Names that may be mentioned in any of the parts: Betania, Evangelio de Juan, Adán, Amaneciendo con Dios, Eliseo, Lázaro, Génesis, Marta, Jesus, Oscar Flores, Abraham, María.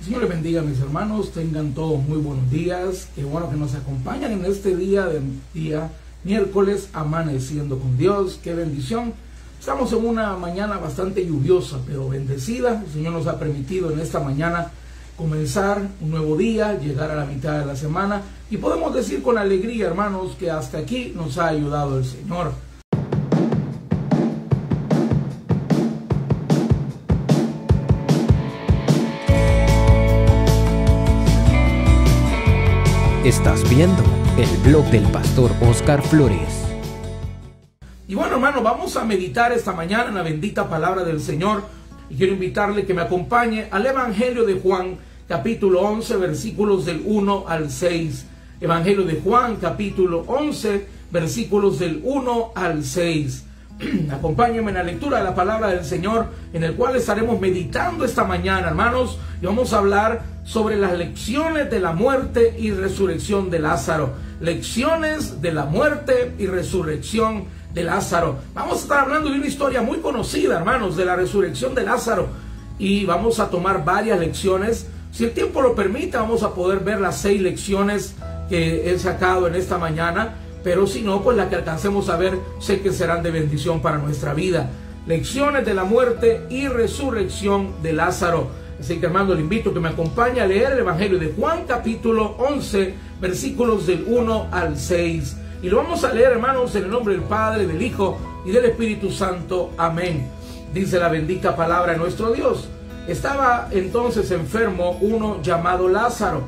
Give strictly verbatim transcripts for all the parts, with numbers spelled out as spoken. El Señor les bendiga, mis hermanos. Tengan todos muy buenos días. Qué bueno que nos acompañan en este día de día miércoles, amaneciendo con Dios. Qué bendición. Estamos en una mañana bastante lluviosa, pero bendecida. El Señor nos ha permitido en esta mañana comenzar un nuevo día, llegar a la mitad de la semana. Y podemos decir con alegría, hermanos, que hasta aquí nos ha ayudado el Señor. Estás viendo el blog del pastor Oscar Flores. Y bueno, hermano, vamos a meditar esta mañana en la bendita palabra del Señor. Y quiero invitarle que me acompañe al Evangelio de Juan, capítulo once, versículos del uno al seis. Evangelio de Juan, capítulo once, versículos del uno al seis. Acompáñenme en la lectura de la palabra del Señor, en el cual estaremos meditando esta mañana, hermanos. Y vamos a hablar sobre las lecciones de la muerte y resurrección de Lázaro. Lecciones de la muerte y resurrección de Lázaro. Vamos a estar hablando de una historia muy conocida, hermanos, de la resurrección de Lázaro. Y vamos a tomar varias lecciones. Si el tiempo lo permite, vamos a poder ver las seis lecciones que he sacado en esta mañana. Pero si no, pues las que alcancemos a ver, sé que serán de bendición para nuestra vida. Lecciones de la muerte y resurrección de Lázaro. Así que, hermano, le invito a que me acompañe a leer el Evangelio de Juan, capítulo once, versículos del uno al seis. Y lo vamos a leer, hermanos, en el nombre del Padre, del Hijo y del Espíritu Santo. Amén. Dice la bendita palabra de nuestro Dios. Estaba entonces enfermo uno llamado Lázaro,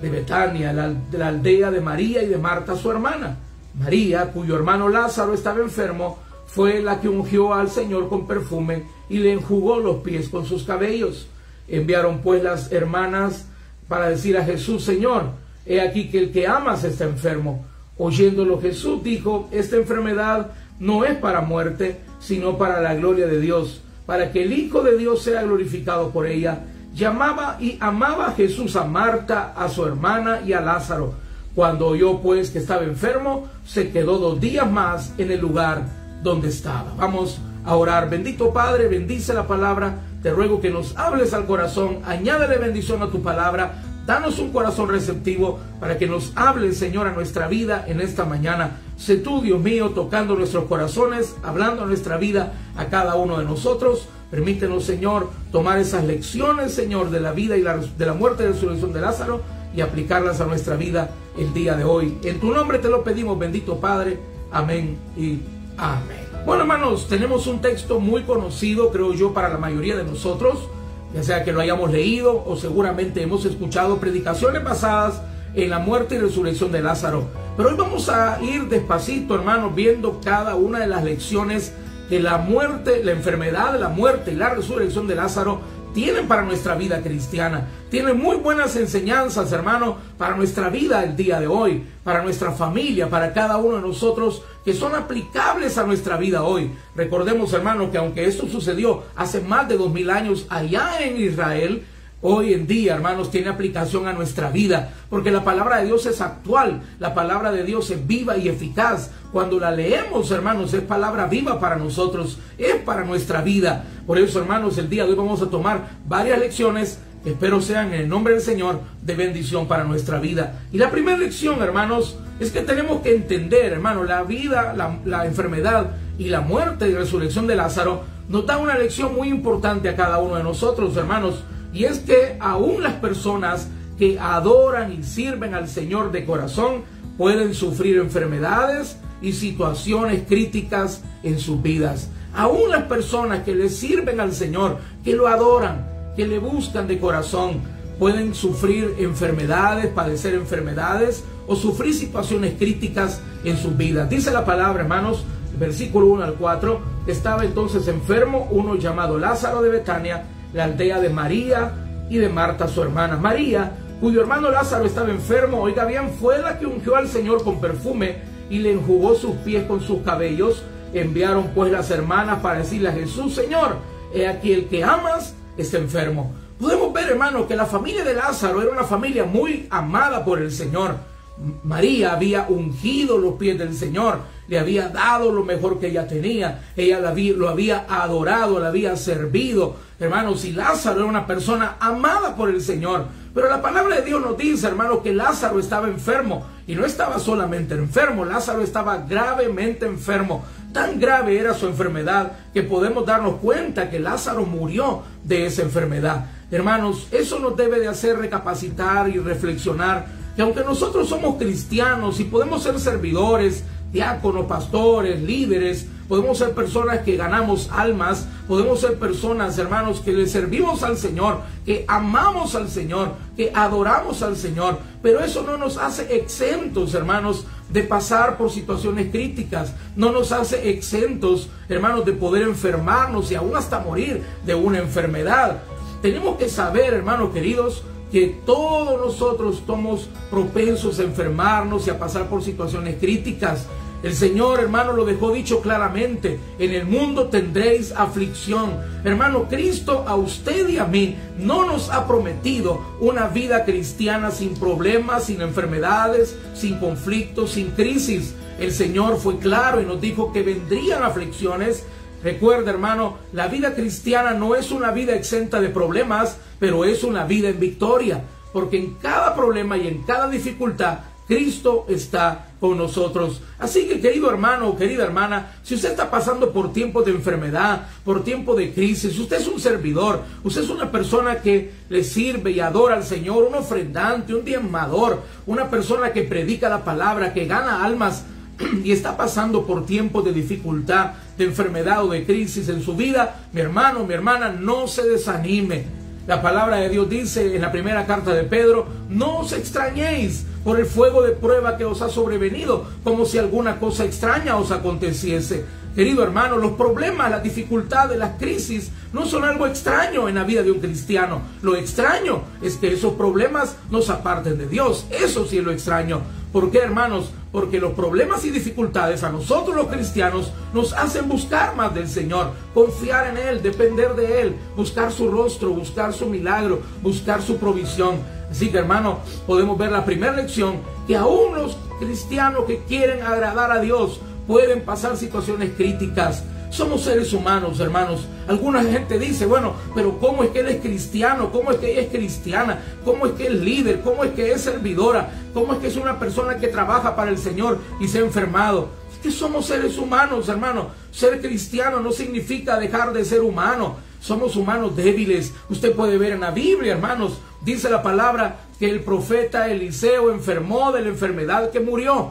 de Betania, la, de la aldea de María y de Marta, su hermana. María, cuyo hermano Lázaro estaba enfermo, fue la que ungió al Señor con perfume y le enjugó los pies con sus cabellos. Enviaron pues las hermanas para decir a Jesús: Señor, he aquí que el que amas está enfermo. Oyéndolo Jesús dijo: esta enfermedad no es para muerte, sino para la gloria de Dios, para que el Hijo de Dios sea glorificado por ella. Llamaba y amaba a Jesús a Marta, a su hermana y a Lázaro. Cuando oyó pues que estaba enfermo, se quedó dos días más en el lugar donde estaba. Vamos a orar. Bendito Padre, bendice la palabra. Te ruego que nos hables al corazón, añádale bendición a tu palabra, danos un corazón receptivo para que nos hables, Señor, a nuestra vida en esta mañana. Sé tú, Dios mío, tocando nuestros corazones, hablando nuestra vida a cada uno de nosotros. Permítenos, Señor, tomar esas lecciones, Señor, de la vida y la, de la muerte y resurrección de Lázaro y aplicarlas a nuestra vida el día de hoy. En tu nombre te lo pedimos, bendito Padre. Amén y amén. Bueno, hermanos, tenemos un texto muy conocido, creo yo, para la mayoría de nosotros, ya sea que lo hayamos leído o seguramente hemos escuchado predicaciones basadas en la muerte y resurrección de Lázaro. Pero hoy vamos a ir despacito, hermanos, viendo cada una de las lecciones que la muerte, la enfermedad, la muerte y la resurrección de Lázaro tienen para nuestra vida cristiana. Tienen muy buenas enseñanzas, hermano, para nuestra vida el día de hoy, para nuestra familia, para cada uno de nosotros, que son aplicables a nuestra vida hoy. Recordemos, hermano, que aunque esto sucedió hace más de dos mil años allá en Israel, hoy en día, hermanos, tiene aplicación a nuestra vida, porque la palabra de Dios es actual, la palabra de Dios es viva y eficaz. Cuando la leemos, hermanos, es palabra viva para nosotros, es para nuestra vida. Por eso, hermanos, el día de hoy vamos a tomar varias lecciones que espero sean en el nombre del Señor de bendición para nuestra vida. Y la primera lección, hermanos, es que tenemos que entender, hermano, la vida, la, la enfermedad y la muerte y resurrección de Lázaro nos da una lección muy importante a cada uno de nosotros, hermanos. Y es que aún las personas que adoran y sirven al Señor de corazón pueden sufrir enfermedades y situaciones críticas en sus vidas. Aún las personas que le sirven al Señor, que lo adoran, que le buscan de corazón, pueden sufrir enfermedades, padecer enfermedades o sufrir situaciones críticas en sus vidas. Dice la palabra, hermanos, versículo uno al cuatro, estaba entonces enfermo uno llamado Lázaro de Betania, la aldea de María y de Marta, su hermana. María, cuyo hermano Lázaro estaba enfermo, oiga bien, fue la que ungió al Señor con perfume y le enjugó sus pies con sus cabellos. Enviaron pues las hermanas para decirle a Jesús: Señor, he aquí el que amas está enfermo. Podemos ver, hermanos, que la familia de Lázaro era una familia muy amada por el Señor. María había ungido los pies del Señor, le había dado lo mejor que ella tenía, ella lo había adorado, le había servido, hermanos, y Lázaro era una persona amada por el Señor, pero la palabra de Dios nos dice, hermanos, que Lázaro estaba enfermo, y no estaba solamente enfermo, Lázaro estaba gravemente enfermo. Tan grave era su enfermedad que podemos darnos cuenta que Lázaro murió de esa enfermedad. Hermanos, eso nos debe de hacer recapacitar y reflexionar que aunque nosotros somos cristianos y podemos ser servidores, diáconos, pastores, líderes, podemos ser personas que ganamos almas, podemos ser personas, hermanos, que le servimos al Señor, que amamos al Señor, que adoramos al Señor, pero eso no nos hace exentos, hermanos, de pasar por situaciones críticas, no nos hace exentos, hermanos, de poder enfermarnos y aún hasta morir de una enfermedad. Tenemos que saber, hermanos queridos, que todos nosotros somos propensos a enfermarnos y a pasar por situaciones críticas. El Señor, hermano, lo dejó dicho claramente, en el mundo tendréis aflicción. Hermano, Cristo a usted y a mí no nos ha prometido una vida cristiana sin problemas, sin enfermedades, sin conflictos, sin crisis. El Señor fue claro y nos dijo que vendrían aflicciones. Recuerda, hermano, la vida cristiana no es una vida exenta de problemas, pero es una vida en victoria, porque en cada problema y en cada dificultad, Cristo está con nosotros. Así que, querido hermano o querida hermana, si usted está pasando por tiempos de enfermedad, por tiempo de crisis, usted es un servidor, usted es una persona que le sirve y adora al Señor, un ofrendante, un diezmador, una persona que predica la palabra, que gana almas y está pasando por tiempos de dificultad, de enfermedad o de crisis en su vida, mi hermano, mi hermana, no se desanime. La palabra de Dios dice en la primera carta de Pedro, no os extrañéis por el fuego de prueba que os ha sobrevenido, como si alguna cosa extraña os aconteciese. Querido hermano, los problemas, las dificultades, las crisis no son algo extraño en la vida de un cristiano. Lo extraño es que esos problemas nos aparten de Dios. Eso sí es lo extraño. ¿Por qué, hermanos? Porque los problemas y dificultades a nosotros los cristianos nos hacen buscar más del Señor, confiar en Él, depender de Él, buscar su rostro, buscar su milagro, buscar su provisión. Así que, hermano, podemos ver la primera lección, que aún los cristianos que quieren agradar a Dios pueden pasar situaciones críticas. Somos seres humanos, hermanos. Alguna gente dice, bueno, pero ¿cómo es que él es cristiano? ¿Cómo es que ella es cristiana? ¿Cómo es que es líder? ¿Cómo es que es servidora? ¿Cómo es que es una persona que trabaja para el Señor y se ha enfermado? Es que somos seres humanos, hermanos. Ser cristiano no significa dejar de ser humano. Somos humanos débiles. Usted puede ver en la Biblia, hermanos, dice la palabra que el profeta Eliseo enfermó de la enfermedad que murió.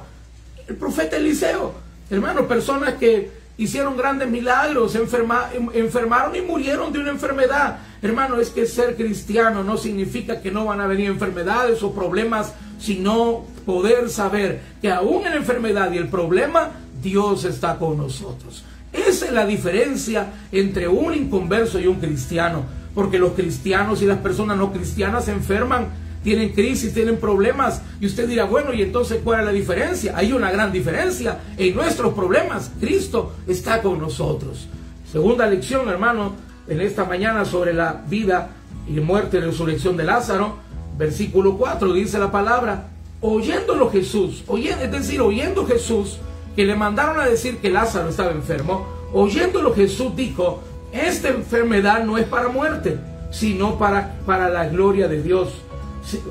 El profeta Eliseo, hermanos, personas que hicieron grandes milagros, enferma, enfermaron y murieron de una enfermedad. Hermano, es que ser cristiano no significa que no van a venir enfermedades o problemas, sino poder saber que aún en la enfermedad y el problema, Dios está con nosotros. Esa es la diferencia entre un inconverso y un cristiano, porque los cristianos y las personas no cristianas se enferman, tienen crisis, tienen problemas, y usted dirá, bueno, ¿y entonces cuál es la diferencia? Hay una gran diferencia en nuestros problemas. Cristo está con nosotros. Segunda lección, hermano, en esta mañana sobre la vida y muerte y resurrección de Lázaro, versículo cuatro, dice la palabra, oyéndolo Jesús, oyendo, es decir, oyendo Jesús, que le mandaron a decir que Lázaro estaba enfermo, oyéndolo Jesús dijo, esta enfermedad no es para muerte, sino para, para la gloria de Dios,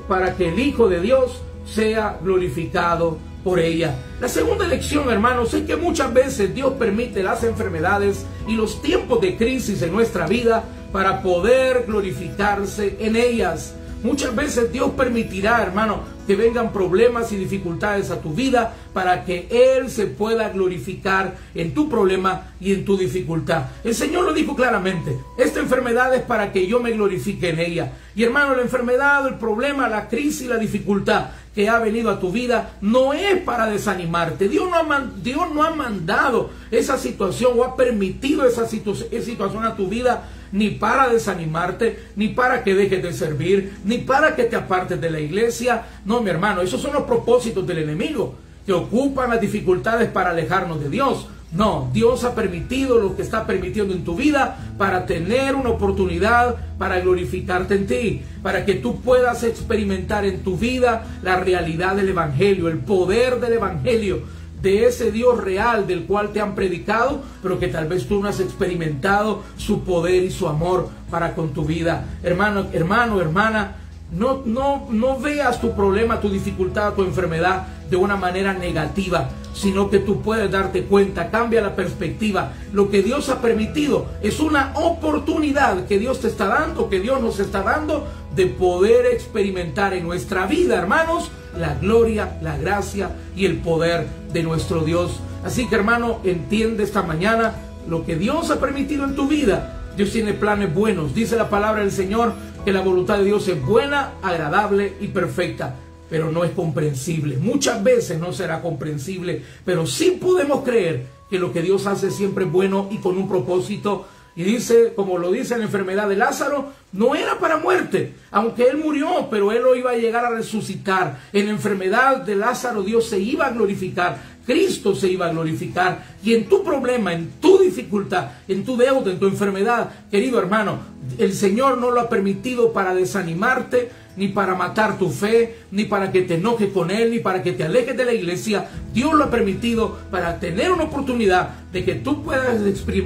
para que el Hijo de Dios sea glorificado por ella. La segunda lección, hermanos, es que muchas veces Dios permite las enfermedades y los tiempos de crisis en nuestra vida para poder glorificarse en ellas. Muchas veces Dios permitirá, hermano, que vengan problemas y dificultades a tu vida para que Él se pueda glorificar en tu problema y en tu dificultad. El Señor lo dijo claramente, esta enfermedad es para que yo me glorifique en ella. Y hermano, la enfermedad, el problema, la crisis, la dificultad que ha venido a tu vida no es para desanimarte. Dios no ha, Dios no ha mandado esa situación o ha permitido esa, situ esa situación a tu vida ni para desanimarte, ni para que dejes de servir, ni para que te apartes de la iglesia. No, mi hermano, esos son los propósitos del enemigo, que ocupan las dificultades para alejarnos de Dios. No, Dios ha permitido lo que está permitiendo en tu vida para tener una oportunidad para glorificarte en ti, para que tú puedas experimentar en tu vida la realidad del Evangelio, el poder del Evangelio, de ese Dios real del cual te han predicado, pero que tal vez tú no has experimentado su poder y su amor para con tu vida. Hermano, hermano, hermana, no, no, no veas tu problema, tu dificultad, tu enfermedad de una manera negativa, sino que tú puedes darte cuenta, cambia la perspectiva. Lo que Dios ha permitido es una oportunidad que Dios te está dando, que Dios nos está dando, de poder experimentar en nuestra vida, hermanos, la gloria, la gracia y el poder de nuestro Dios. Así que, hermano, entiende esta mañana lo que Dios ha permitido en tu vida. Dios tiene planes buenos. Dice la palabra del Señor que la voluntad de Dios es buena, agradable y perfecta, pero no es comprensible. Muchas veces no será comprensible, pero sí podemos creer que lo que Dios hace siempre es bueno y con un propósito. Y dice, como lo dice en la enfermedad de Lázaro, no era para muerte, aunque él murió, pero él lo iba a llegar a resucitar. En la enfermedad de Lázaro Dios se iba a glorificar, Cristo se iba a glorificar. Y en tu problema, en tu dificultad, en tu deuda, en tu enfermedad, querido hermano, el Señor no lo ha permitido para desanimarte, ni para matar tu fe, ni para que te enojes con Él, ni para que te alejes de la iglesia. Dios lo ha permitido para tener una oportunidad de que tú puedas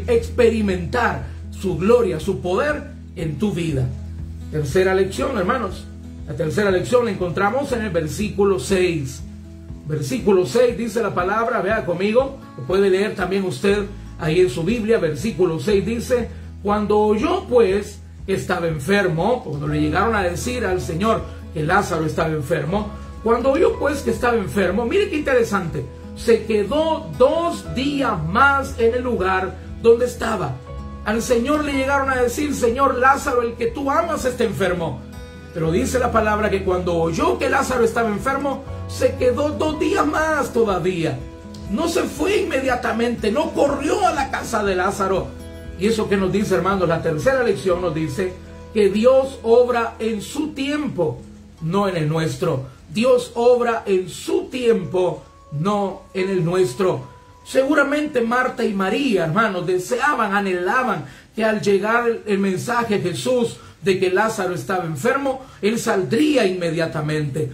experimentar su gloria, su poder en tu vida. Tercera lección, hermanos. La tercera lección la encontramos en el versículo seis. Versículo seis dice la palabra, vea conmigo, lo puede leer también usted ahí en su Biblia. Versículo seis dice, cuando oyó pues que estaba enfermo, cuando le llegaron a decir al Señor que Lázaro estaba enfermo, cuando oyó pues que estaba enfermo, mire qué interesante, se quedó dos días más en el lugar donde estaba. Al Señor le llegaron a decir, Señor, Lázaro, el que tú amas, está enfermo. Pero dice la palabra que cuando oyó que Lázaro estaba enfermo, se quedó dos días más todavía. No se fue inmediatamente, no corrió a la casa de Lázaro. Y eso que nos dice, hermanos, la tercera lección nos dice que Dios obra en su tiempo, no en el nuestro. Dios obra en su tiempo, no en el nuestro. Seguramente Marta y María, hermanos, deseaban, anhelaban que al llegar el mensaje de Jesús de que Lázaro estaba enfermo, él saldría inmediatamente.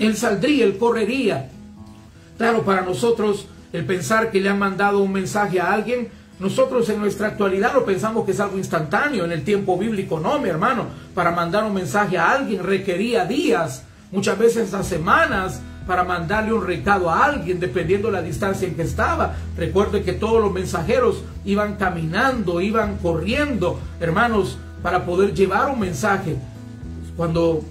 Él saldría, él correría. Claro, para nosotros el pensar que le han mandado un mensaje a alguien, nosotros en nuestra actualidad lo pensamos que es algo instantáneo. En el tiempo bíblico no, mi hermano. Para mandar un mensaje a alguien requería días, muchas veces a semanas, para mandarle un recado a alguien, dependiendo la distancia en que estaba. Recuerden que todos los mensajeros iban caminando, iban corriendo, hermanos, para poder llevar un mensaje. Cuando,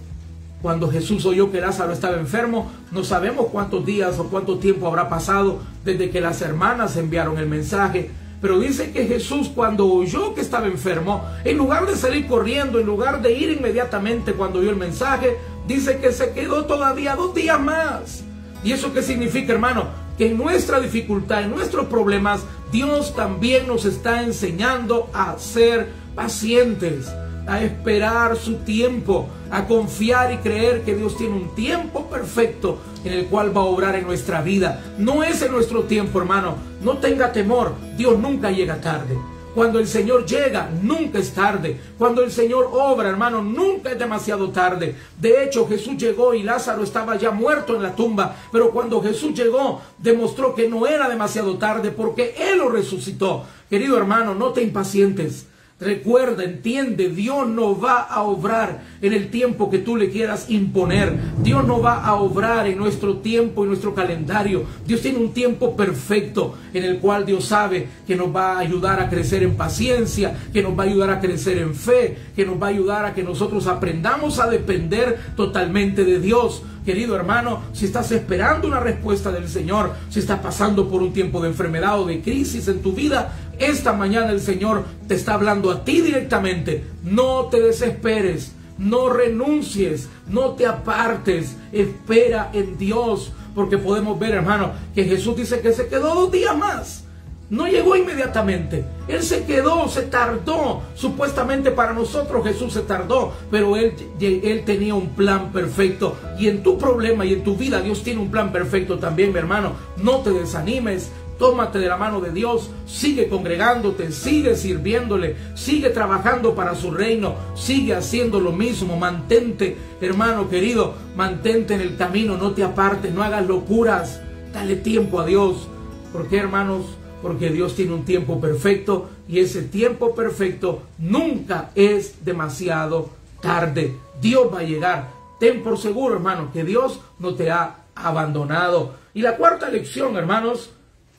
cuando Jesús oyó que Lázaro estaba enfermo, no sabemos cuántos días o cuánto tiempo habrá pasado desde que las hermanas enviaron el mensaje. Pero dice que Jesús, cuando oyó que estaba enfermo, en lugar de salir corriendo, en lugar de ir inmediatamente cuando oyó el mensaje, dice que se quedó todavía dos días más. ¿Y eso qué significa, hermano? Que en nuestra dificultad, en nuestros problemas, Dios también nos está enseñando a ser pacientes, a esperar su tiempo, a confiar y creer que Dios tiene un tiempo perfecto en el cual va a obrar en nuestra vida. No es en nuestro tiempo, hermano. No tenga temor. Dios nunca llega tarde. Cuando el Señor llega, nunca es tarde. Cuando el Señor obra, hermano, nunca es demasiado tarde. De hecho, Jesús llegó y Lázaro estaba ya muerto en la tumba. Pero cuando Jesús llegó, demostró que no era demasiado tarde porque Él lo resucitó. Querido hermano, no te impacientes. Recuerda, entiende, Dios no va a obrar en el tiempo que tú le quieras imponer. Dios no va a obrar en nuestro tiempo y nuestro calendario. Dios tiene un tiempo perfecto en el cual Dios sabe que nos va a ayudar a crecer en paciencia, que nos va a ayudar a crecer en fe, que nos va a ayudar a que nosotros aprendamos a depender totalmente de Dios. Querido hermano, si estás esperando una respuesta del Señor, si estás pasando por un tiempo de enfermedad o de crisis en tu vida, esta mañana el Señor te está hablando a ti directamente. No te desesperes, no renuncies, no te apartes, espera en Dios. Porque podemos ver, hermano, que Jesús dice que se quedó dos días más. No llegó inmediatamente. Él se quedó, se tardó. Supuestamente para nosotros Jesús se tardó, pero él, él tenía un plan perfecto. Y en tu problema y en tu vida Dios tiene un plan perfecto también, mi hermano. No te desanimes, Tómate de la mano de Dios, sigue congregándote, sigue sirviéndole, sigue trabajando para su reino, sigue haciendo lo mismo, mantente, hermano querido, mantente en el camino, no te apartes, no hagas locuras, dale tiempo a Dios. ¿Por qué, hermanos? Porque Dios tiene un tiempo perfecto y ese tiempo perfecto nunca es demasiado tarde. Dios va a llegar, ten por seguro, hermanos, que Dios no te ha abandonado. Y la cuarta lección, hermanos,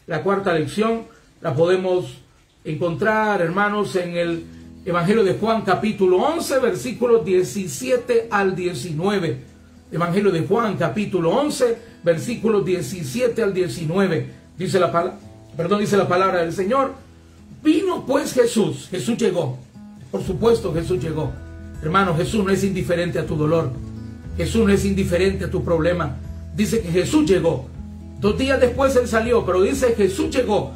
la cuarta lección la podemos encontrar, hermanos, en el Evangelio de Juan, capítulo once, versículos diecisiete al diecinueve. Evangelio de Juan, capítulo once, versículos diecisiete al diecinueve. Dice la palabra, perdón, dice la palabra del Señor. Vino pues Jesús, Jesús llegó. Por supuesto, Jesús llegó. Hermano, Jesús no es indiferente a tu dolor. Jesús no es indiferente a tu problema. Dice que Jesús llegó. Dos días después él salió, pero dice Jesús llegó.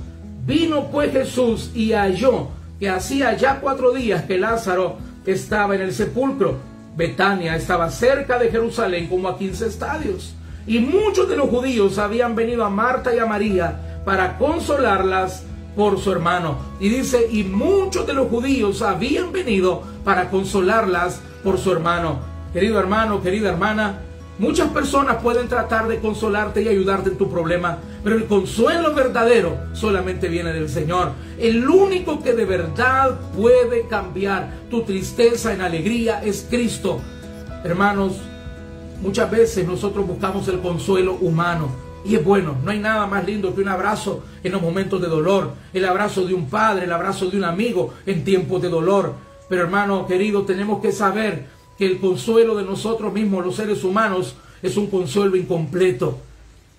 Vino pues Jesús y halló que hacía ya cuatro días que Lázaro estaba en el sepulcro. Betania estaba cerca de Jerusalén como a quince estadios. Y muchos de los judíos habían venido a Marta y a María para consolarlas por su hermano. Y dice, y muchos de los judíos habían venido para consolarlas por su hermano. Querido hermano, querida hermana, muchas personas pueden tratar de consolarte y ayudarte en tu problema, pero el consuelo verdadero solamente viene del Señor. El único que de verdad puede cambiar tu tristeza en alegría es Cristo. Hermanos, muchas veces nosotros buscamos el consuelo humano y es bueno, no hay nada más lindo que un abrazo en los momentos de dolor, el abrazo de un padre, el abrazo de un amigo en tiempos de dolor. Pero hermano querido, tenemos que saber que el consuelo de nosotros mismos, los seres humanos, es un consuelo incompleto,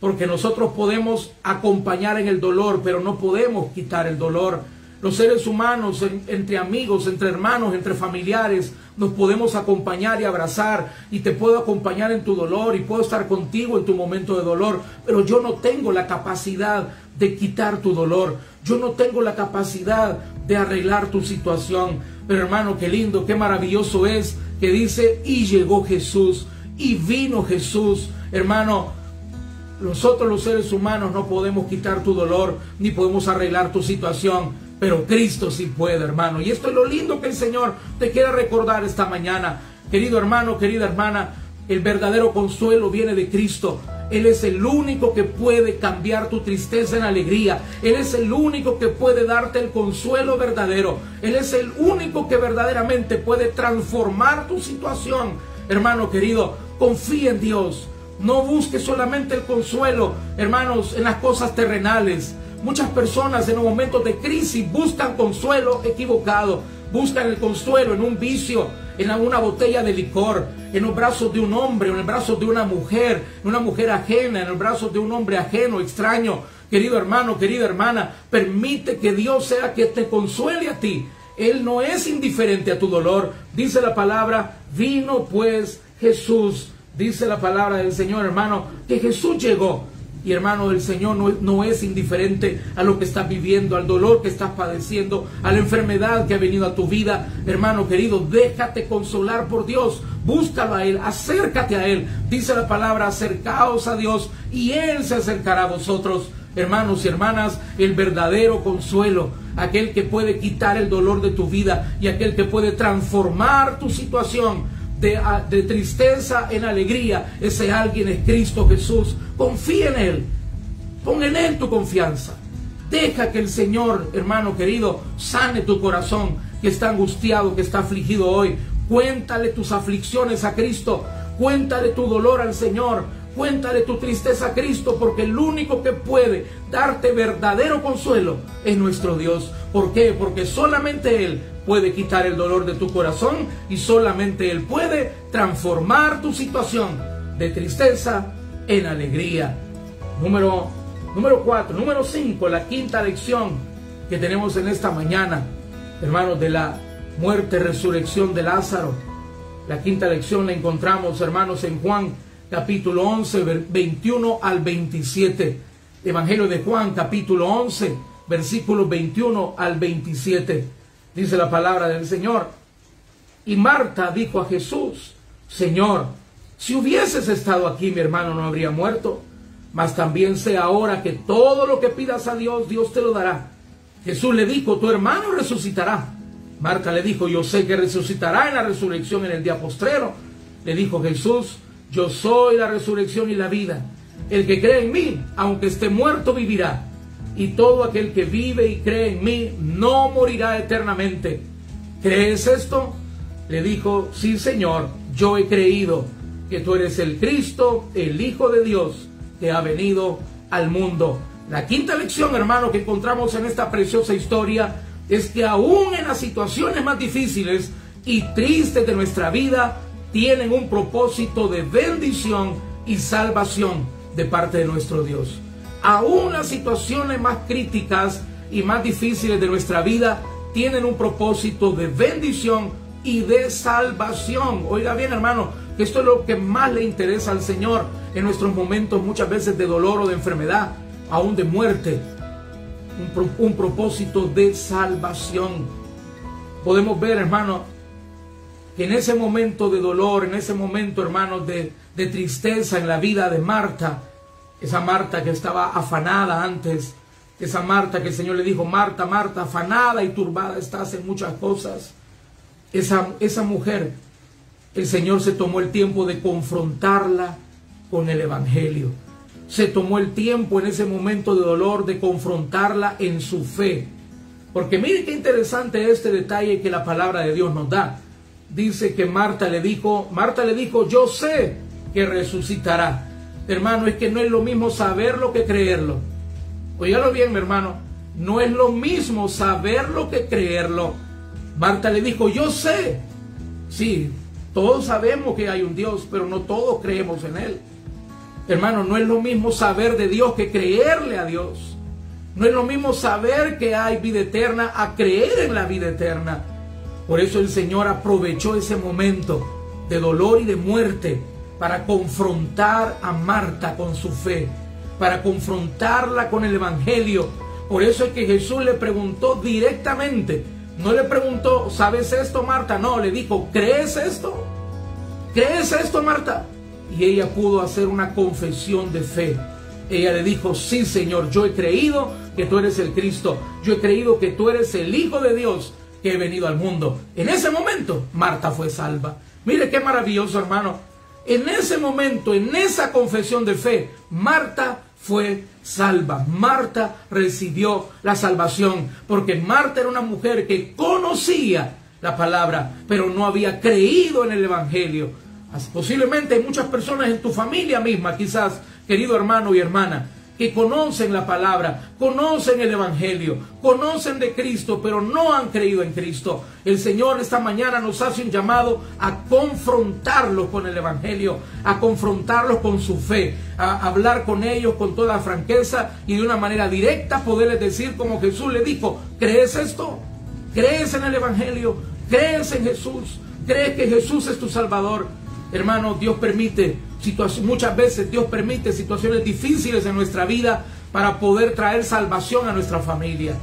porque nosotros podemos acompañar en el dolor, pero no podemos quitar el dolor. Los seres humanos, en, entre amigos, entre hermanos, entre familiares, nos podemos acompañar y abrazar, y te puedo acompañar en tu dolor, y puedo estar contigo en tu momento de dolor, pero yo no tengo la capacidad de quitar tu dolor, yo no tengo la capacidad de arreglar tu situación. Pero hermano, qué lindo, qué maravilloso es que dice, y llegó Jesús, y vino Jesús. Hermano, nosotros los seres humanos no podemos quitar tu dolor, ni podemos arreglar tu situación, pero Cristo sí puede, hermano. Y esto es lo lindo que el Señor te quiere recordar esta mañana. Querido hermano, querida hermana, el verdadero consuelo viene de Cristo. Él es el único que puede cambiar tu tristeza en alegría. Él es el único que puede darte el consuelo verdadero. Él es el único que verdaderamente puede transformar tu situación. Hermano querido, confía en Dios. No busques solamente el consuelo, hermanos, en las cosas terrenales. Muchas personas en los momentos de crisis buscan consuelo equivocado. Buscan el consuelo en un vicio, en una botella de licor, en los brazos de un hombre, en los brazos de una mujer, en una mujer ajena, en los brazos de un hombre ajeno, extraño. Querido hermano, querida hermana, permite que Dios sea quien te consuele a ti. Él no es indiferente a tu dolor. Dice la palabra, vino pues Jesús. Dice la palabra del Señor, hermano, que Jesús llegó. Y hermano, el Señor no, no es indiferente a lo que estás viviendo, al dolor que estás padeciendo, a la enfermedad que ha venido a tu vida. Hermano querido, déjate consolar por Dios, búscalo a Él, acércate a Él. Dice la palabra, acercaos a Dios y Él se acercará a vosotros. Hermanos y hermanas, el verdadero consuelo, aquel que puede quitar el dolor de tu vida y aquel que puede transformar tu situación De, de tristeza en alegría, ese alguien es Cristo Jesús. Confía en Él, pon en Él tu confianza, deja que el Señor, hermano querido, sane tu corazón que está angustiado, que está afligido hoy. Cuéntale tus aflicciones a Cristo, cuéntale tu dolor al Señor, cuéntale tu tristeza a Cristo, porque el único que puede darte verdadero consuelo es nuestro Dios. ¿Por qué? Porque solamente Él puede quitar el dolor de tu corazón y solamente Él puede transformar tu situación de tristeza en alegría. Número, número cuatro, número cinco, la quinta lección que tenemos en esta mañana, hermanos, de la muerte, resurrección de Lázaro. La quinta lección la encontramos, hermanos, en Juan capítulo once, veintiuno al veintisiete. Evangelio de Juan capítulo once, versículos veintiuno al veintisiete. Dice la palabra del Señor, y Marta dijo a Jesús, Señor, si hubieses estado aquí mi hermano no habría muerto, mas también sé ahora que todo lo que pidas a Dios, Dios te lo dará. Jesús le dijo, tu hermano resucitará. Marta le dijo, yo sé que resucitará en la resurrección en el día postrero. Le dijo Jesús, yo soy la resurrección y la vida. El que cree en mí, aunque esté muerto, vivirá. Y todo aquel que vive y cree en mí, no morirá eternamente. ¿Crees esto? Le dijo, sí, Señor, yo he creído que tú eres el Cristo, el Hijo de Dios, que ha venido al mundo. La quinta lección, hermano, que encontramos en esta preciosa historia es que aún en las situaciones más difíciles y tristes de nuestra vida, tienen un propósito de bendición y salvación de parte de nuestro Dios. Aún las situaciones más críticas y más difíciles de nuestra vida tienen un propósito de bendición y de salvación. Oiga bien, hermano, que esto es lo que más le interesa al Señor en nuestros momentos muchas veces de dolor o de enfermedad, aún de muerte. Un, pro, un propósito de salvación. Podemos ver, hermano, que en ese momento de dolor, en ese momento, hermano, de, de tristeza en la vida de Marta, esa Marta que estaba afanada antes, esa Marta que el Señor le dijo, Marta, Marta, afanada y turbada estás en muchas cosas. Esa, esa mujer, el Señor se tomó el tiempo de confrontarla con el Evangelio. Se tomó el tiempo en ese momento de dolor de confrontarla en su fe. Porque mire qué interesante este detalle que la palabra de Dios nos da. Dice que Marta le dijo, Marta le dijo, yo sé que resucitará. Hermano, es que no es lo mismo saberlo que creerlo. Óigalo bien, mi hermano. No es lo mismo saberlo que creerlo. Marta le dijo, yo sé. Sí, todos sabemos que hay un Dios, pero no todos creemos en Él. Hermano, no es lo mismo saber de Dios que creerle a Dios. No es lo mismo saber que hay vida eterna a creer en la vida eterna. Por eso el Señor aprovechó ese momento de dolor y de muerte para confrontar a Marta con su fe, para confrontarla con el Evangelio. Por eso es que Jesús le preguntó directamente. No le preguntó, ¿sabes esto, Marta? No, le dijo, ¿crees esto? ¿Crees esto, Marta? Y ella pudo hacer una confesión de fe. Ella le dijo, sí, Señor, yo he creído que tú eres el Cristo. Yo he creído que tú eres el Hijo de Dios que he venido al mundo. En ese momento, Marta fue salva. Mire qué maravilloso, hermano. En ese momento, en esa confesión de fe, Marta fue salva. Marta recibió la salvación, porque Marta era una mujer que conocía la palabra, pero no había creído en el Evangelio. Posiblemente hay muchas personas en tu familia misma, quizás, querido hermano y hermana, que conocen la palabra, conocen el Evangelio, conocen de Cristo, pero no han creído en Cristo. El Señor esta mañana nos hace un llamado a confrontarlos con el Evangelio, a confrontarlos con su fe, a hablar con ellos con toda franqueza y de una manera directa poderles decir como Jesús le dijo, ¿crees esto? ¿Crees en el Evangelio? ¿Crees en Jesús? ¿Crees que Jesús es tu Salvador? Hermano, Dios permite, muchas veces Dios permite situaciones difíciles en nuestra vida para poder traer salvación a nuestra familia.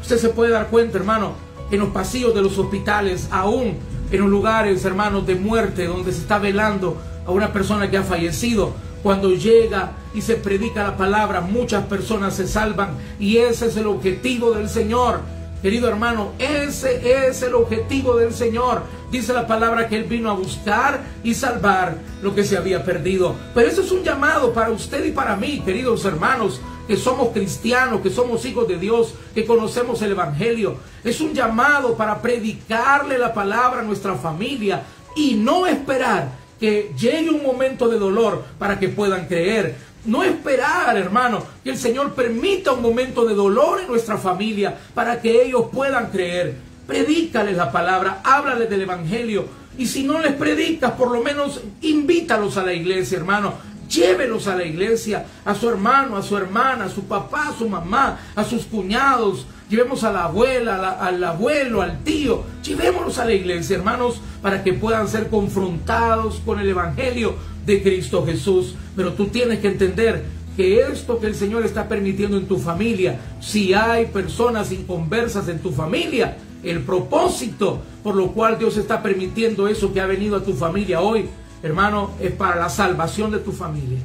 Usted se puede dar cuenta, hermano, en los pasillos de los hospitales, aún en los lugares, hermanos, de muerte, donde se está velando a una persona que ha fallecido. Cuando llega y se predica la palabra, muchas personas se salvan y ese es el objetivo del Señor. Querido hermano, ese es el objetivo del Señor. Dice la palabra que Él vino a buscar y salvar lo que se había perdido. Pero eso es un llamado para usted y para mí, queridos hermanos, que somos cristianos, que somos hijos de Dios, que conocemos el Evangelio. Es un llamado para predicarle la palabra a nuestra familia y no esperar que llegue un momento de dolor para que puedan creer. No esperar, hermano, que el Señor permita un momento de dolor en nuestra familia para que ellos puedan creer. Predícales la palabra, háblales del Evangelio. Y si no les predicas, por lo menos invítalos a la iglesia, hermano. Llévelos a la iglesia, a su hermano, a su hermana, a su papá, a su mamá, a sus cuñados. Llevemos a la abuela, a la, al abuelo, al tío. Llevémoslos a la iglesia, hermanos, para que puedan ser confrontados con el Evangelio de Cristo Jesús. Pero tú tienes que entender que esto que el Señor está permitiendo en tu familia, si hay personas inconversas en tu familia, el propósito por lo cual Dios está permitiendo eso que ha venido a tu familia hoy, hermano, es para la salvación de tu familia.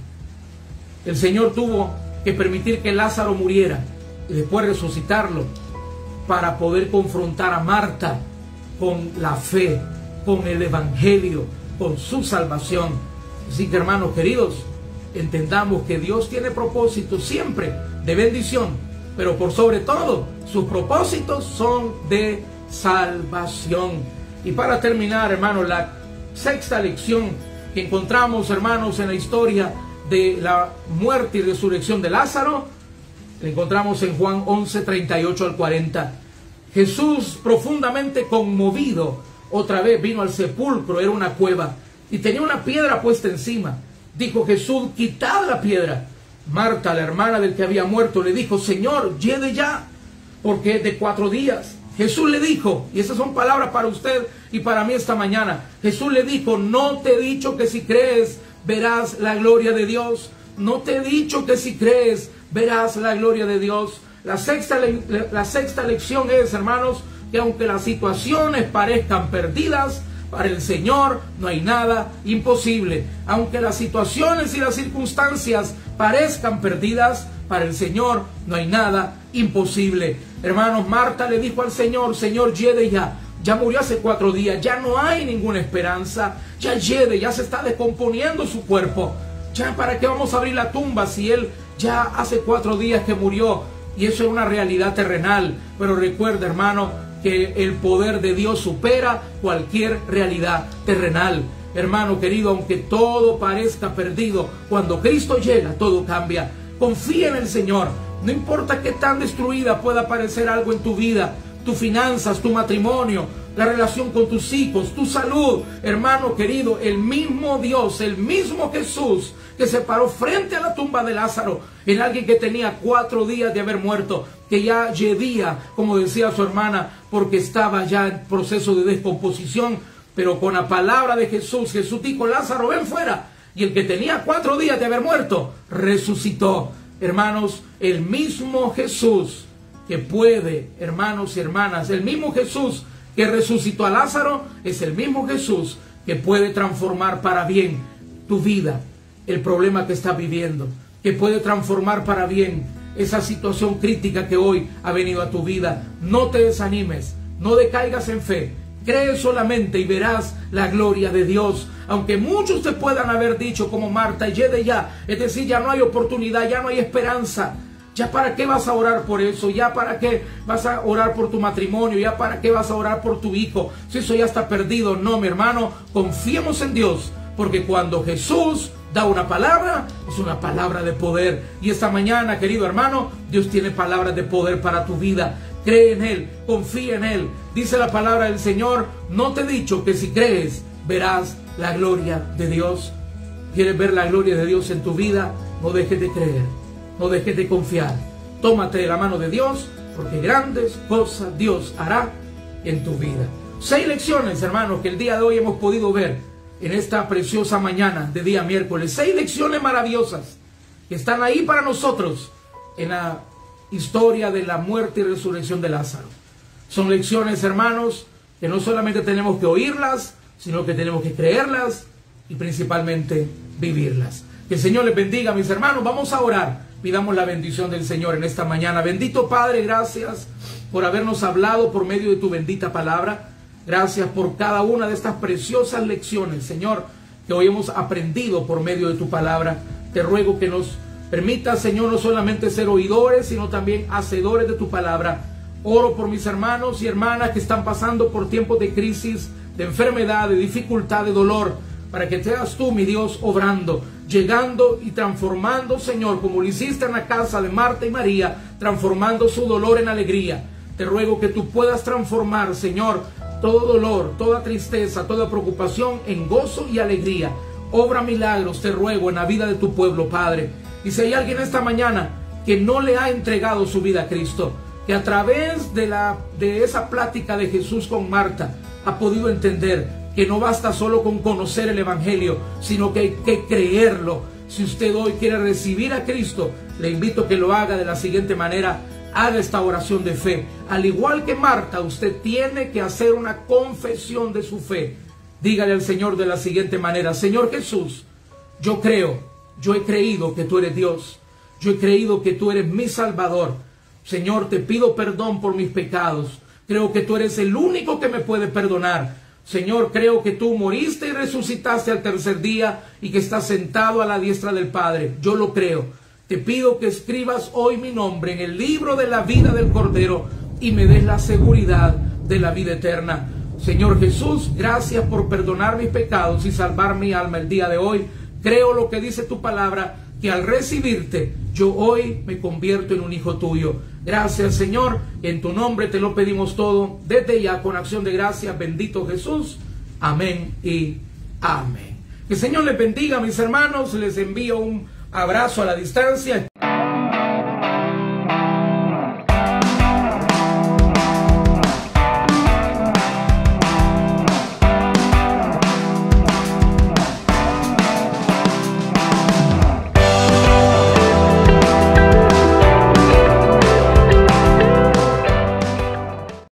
El Señor tuvo que permitir que Lázaro muriera y después resucitarlo para poder confrontar a Marta con la fe, con el Evangelio, con su salvación. Así que, hermanos queridos, entendamos que Dios tiene propósitos siempre de bendición, pero por sobre todo sus propósitos son de salvación. Y para terminar, hermanos, la sexta lección que encontramos, hermanos, en la historia de la muerte y resurrección de Lázaro, la encontramos en Juan once, treinta y ocho al cuarenta. Jesús, profundamente conmovido, otra vez vino al sepulcro. Era una cueva y tenía una piedra puesta encima. Dijo Jesús: quitad la piedra. Marta, la hermana del que había muerto, le dijo: Señor, lleve ya, porque es de cuatro días. Jesús le dijo, y esas son palabras para usted y para mí esta mañana, Jesús le dijo: no te he dicho que si crees verás la gloria de Dios. No te he dicho que si crees verás la gloria de Dios. La sexta, la sexta lección es, hermanos, que aunque las situaciones parezcan perdidas, para el Señor no hay nada imposible. Aunque las situaciones y las circunstancias parezcan perdidas, para el Señor no hay nada imposible. Hermanos, Marta le dijo al Señor: Señor, lleve ya. Ya murió hace cuatro días, ya no hay ninguna esperanza. Ya lleve, ya se está descomponiendo su cuerpo. Ya, ¿para qué vamos a abrir la tumba si él ya hace cuatro días que murió? Y eso es una realidad terrenal. Pero recuerda, hermano, que el poder de Dios supera cualquier realidad terrenal. Hermano querido, aunque todo parezca perdido, cuando Cristo llega, todo cambia. Confía en el Señor. No importa qué tan destruida pueda parecer algo en tu vida, tus finanzas, tu matrimonio, la relación con tus hijos, tu salud. Hermano querido, el mismo Dios, el mismo Jesús que se paró frente a la tumba de Lázaro, en alguien que tenía cuatro días de haber muerto, que ya yedía, como decía su hermana, porque estaba ya en proceso de descomposición, pero con la palabra de Jesús, Jesús dijo: Lázaro, ven fuera. Y el que tenía cuatro días de haber muerto, resucitó. Hermanos, el mismo Jesús que puede, hermanos y hermanas, el mismo Jesús que resucitó a Lázaro, es el mismo Jesús que puede transformar para bien tu vida, el problema que estás viviendo, que puede transformar para bien esa situación crítica que hoy ha venido a tu vida. No te desanimes, no decaigas en fe, cree solamente y verás la gloria de Dios. Aunque muchos te puedan haber dicho como Marta: lleve ya, es decir, ya no hay oportunidad, ya no hay esperanza. ¿Ya para qué vas a orar por eso? ¿Ya para qué vas a orar por tu matrimonio? ¿Ya para qué vas a orar por tu hijo? Si eso ya está perdido. No, mi hermano, confiemos en Dios, porque cuando Jesús da una palabra, es una palabra de poder. Y esta mañana, querido hermano, Dios tiene palabras de poder para tu vida. Cree en Él, confía en Él. Dice la palabra del Señor: no te he dicho que si crees, verás la gloria de Dios. ¿Quieres ver la gloria de Dios en tu vida? No dejes de creer. No dejes de confiar. Tómate de la mano de Dios, porque grandes cosas Dios hará en tu vida. Seis lecciones, hermanos, que el día de hoy hemos podido ver en esta preciosa mañana de día miércoles. Seis lecciones maravillosas que están ahí para nosotros en la historia de la muerte y resurrección de Lázaro. Son lecciones, hermanos, que no solamente tenemos que oírlas, sino que tenemos que creerlas y principalmente vivirlas. Que el Señor les bendiga, mis hermanos. Vamos a orar. Pidamos la bendición del Señor en esta mañana. Bendito Padre, gracias por habernos hablado por medio de tu bendita palabra. Gracias por cada una de estas preciosas lecciones, Señor, que hoy hemos aprendido por medio de tu palabra. Te ruego que nos permitas, Señor, no solamente ser oidores, sino también hacedores de tu palabra. Oro por mis hermanos y hermanas que están pasando por tiempos de crisis, de enfermedad, de dificultad, de dolor, para que seas tú, mi Dios, obrando, llegando y transformando, Señor, como lo hiciste en la casa de Marta y María, transformando su dolor en alegría. Te ruego que tú puedas transformar, Señor, todo dolor, toda tristeza, toda preocupación en gozo y alegría. Obra milagros, te ruego, en la vida de tu pueblo, Padre. Y si hay alguien esta mañana que no le ha entregado su vida a Cristo, que a través de, la, de esa plática de Jesús con Marta ha podido entender que no basta solo con conocer el Evangelio, sino que hay que creerlo. Si usted hoy quiere recibir a Cristo, le invito a que lo haga de la siguiente manera. Haga esta oración de fe. Al igual que Marta, usted tiene que hacer una confesión de su fe. Dígale al Señor de la siguiente manera: Señor Jesús, yo creo yo he creído que tú eres Dios, yo he creído que tú eres mi Salvador. Señor, te pido perdón por mis pecados, creo que tú eres el único que me puede perdonar. Señor, creo que tú moriste y resucitaste al tercer día y que estás sentado a la diestra del Padre. Yo lo creo. Te pido que escribas hoy mi nombre en el libro de la vida del Cordero y me des la seguridad de la vida eterna. Señor Jesús, gracias por perdonar mis pecados y salvar mi alma el día de hoy. Creo lo que dice tu palabra, que al recibirte, yo hoy me convierto en un hijo tuyo. Gracias, Señor, en tu nombre te lo pedimos todo, desde ya, con acción de gracias, bendito Jesús. Amén y amén. Que el Señor les bendiga, mis hermanos, les envío un abrazo a la distancia.